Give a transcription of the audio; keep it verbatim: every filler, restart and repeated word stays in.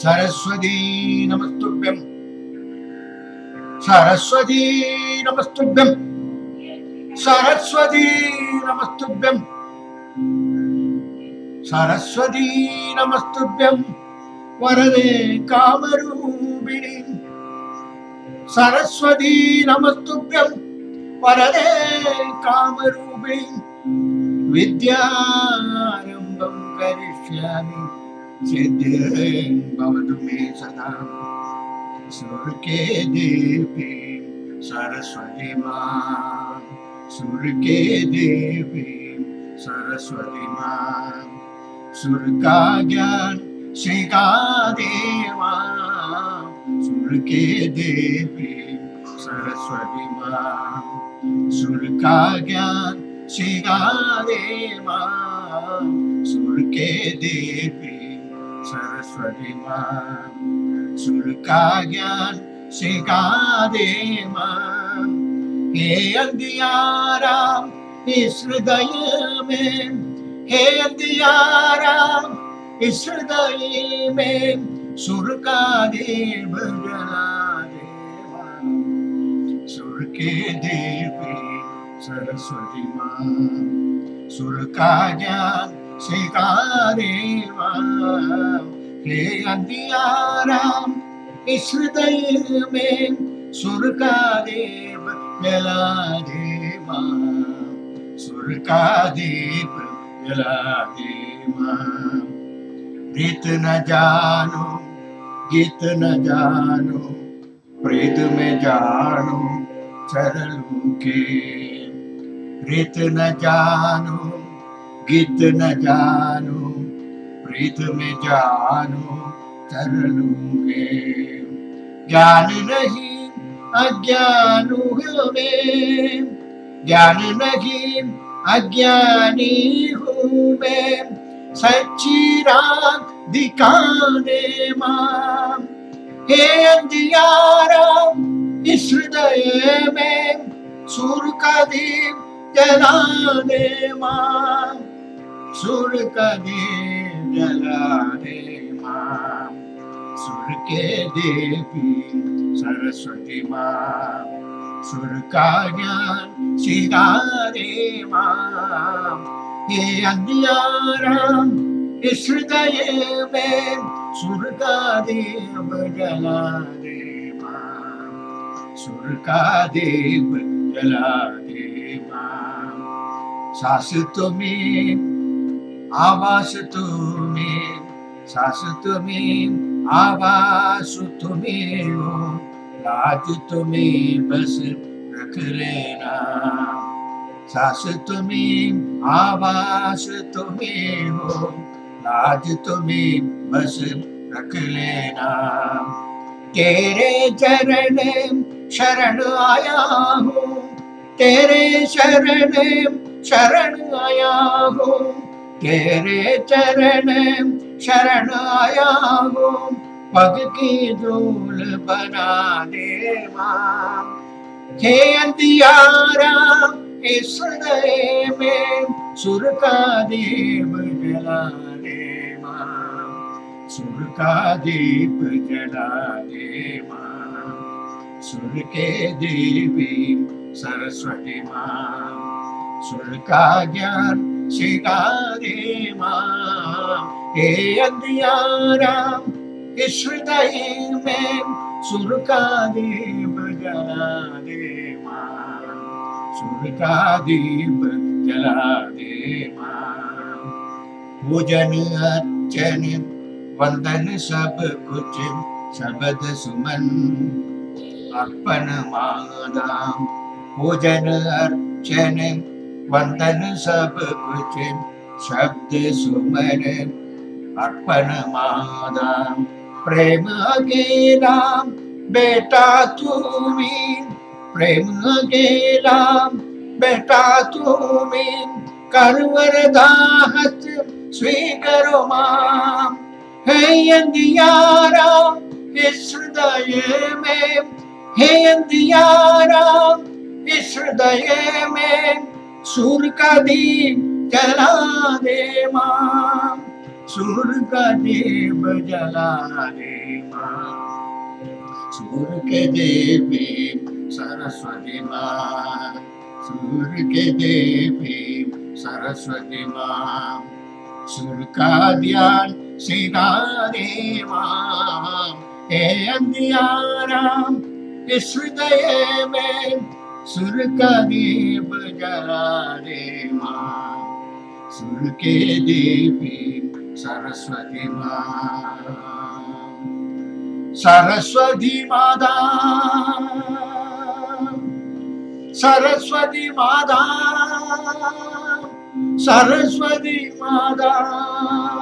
सरस्वती नमस्तुभ्यं सरस्वती नमस्तुभ्यं सरस्वती नमस्तुभ्यं सरस्वती नमस्तुभ्यं वरदे कामरूपिणी सरस्वती नमस्तुभ्यं वरदे कामरूपिणी विद्यारंभं करिष्यामि सिद्धिं भवतु मे सदा सुरके देवी सरस्वती मां सुरके देवी सरस्वती मां सुर का ज्ञान श्री का देवा सुरके देवी सरस्वती मां सुर का ज्ञान श्री का देवा सुरके देवी सरस्वती मां सुर का ज्ञान सिखा दे मां हे अंधियाराम इस हृदय में हे अंधियाराम इस हृदय में सुर का दीप जला दे मां सुर के देवी सरस्वती मां सुर का ज्ञान सिकारेवा हे अंधियाराम इस हृदय में सुर का दीप जला दे मां सुर का दीप जला दे मां प्रीत न जानो गीत न जानो प्रीत में जानो चरणों के प्रीत न जानो गीत न जानो प्रीत में जानो चरणोंगे ज्ञान नहीं अज्ञानों में ज्ञान नहीं अज्ञानी हूँ मैं सच्ची रात दिखाने मां हे अंधियारा इस हृदय में सुर का दीप जला दे मां सुर का दीप जला दे मां सुर के देवी सरस्वती मां सुर का ज्ञान सिखा दे मां हे अंधियाराम इस हृदय में सुर का दीप जला दे मां सुर का दीप जला दे मां सास तुम्हें आवास तुम्हें सास तुम्हें आवास तुम्हें हो लाज तुम्हें बस रख लेना सास तुम्हें आवास तुम्हें हो लाज तुम्हें बस रख लेना तेरे चरण शरण आया हूँ तेरे शरण शरण आया हूँ तेरे चरण शरण आया हूँ पग की धूल बना दे मां हे अंधियारा इस हृदय में सुर का दीप जला दे मां सुर का दीप जला दे मां सुर के देवी सरस्वती मां सुर का ज्ञान सिखा दे मां हे अंधियारा इस हृदय में सुर का दीप जला दे मां सुर का दीप जला दे मां पूजन अर्चन वंदन सब कुछ शब्द सुमन अर्पण मादा पूजन अर्चन वंदन सब कुछ शब्द सुमन अर्पण मादा प्रेम अकेला बेटा तुम्हें प्रेम अकेला बेटा तुम्हें करवर दाहत स्वीकरो मां हे अंधियारा इस हृदय में हे अंधियारा इस हृदय में सुर का दीप जला दे मां सूर का देव जला रे माँ, सूर के देवी सरस्वती माँ, सूर के देवी सरस्वती माँ, सूर का ध्यान सिरा रे माँ, हे अंधियाराम इस हृदय में सूर का देव जला रे माँ, सूर के देवी सरस्वती माँ, सरस्वती माता, सरस्वती माता, सरस्वती माता।